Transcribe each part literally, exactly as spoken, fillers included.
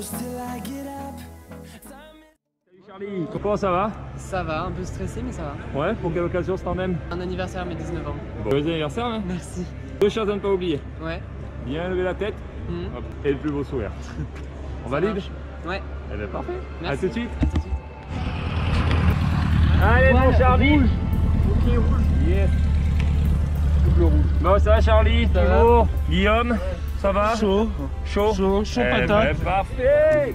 Salut Charlie, comment ça va? Ça va, un peu stressé mais ça va. Ouais, pour quelle occasion c'est quand même? Un anniversaire, mes dix-neuf ans. Bon anniversaire, hein. Merci. Deux choses à ne pas oublier. Ouais. Bien lever la tête, mmh. Hop. Et le plus beau sourire. On valide? Ouais. Eh bien parfait. Merci. À tout de suite. À tout de suite. Allez voilà, mon Charlie. Rouge. Ok, rouge. Yes. Double rouge. Bon ça va Charlie, ça va. Bon. Guillaume, ouais. Ça va? Chaud. Chaud. Chaud, chaud eh patate. Ben, parfait.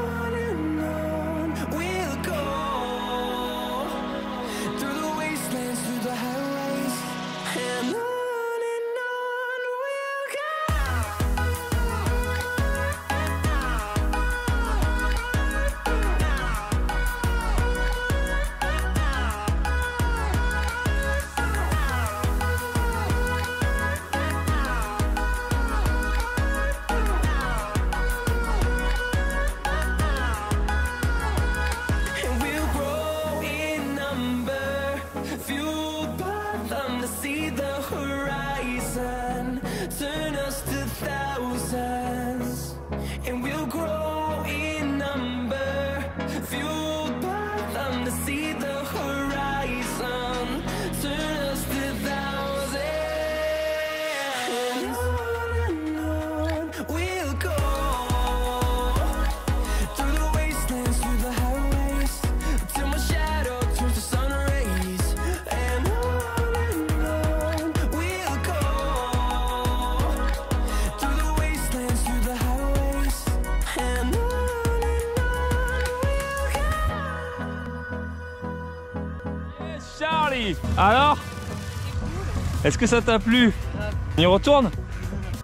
and on we'll go, through the wastelands, through the highways, and on. Charlie, alors, est-ce que ça t'a plu? On y retourne?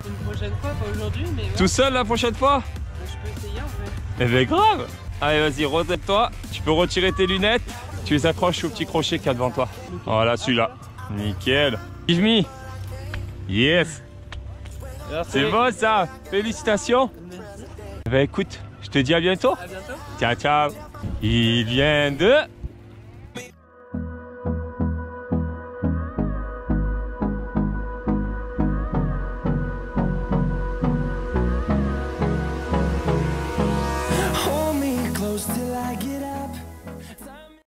Une prochaine fois, pas aujourd'hui, mais... Ouais. Tout seul la prochaine fois? Je peux essayer en fait. Eh ben grave! Allez vas-y, redette-toi, tu peux retirer tes lunettes, tu les accroches au petit crochet qu'il y a devant toi. Okay. Voilà celui-là, nickel. Give me. Yes. C'est bon ça, félicitations. Merci. Eh ben écoute, je te dis à bientôt. À bientôt. Ciao, ciao. Il vient de...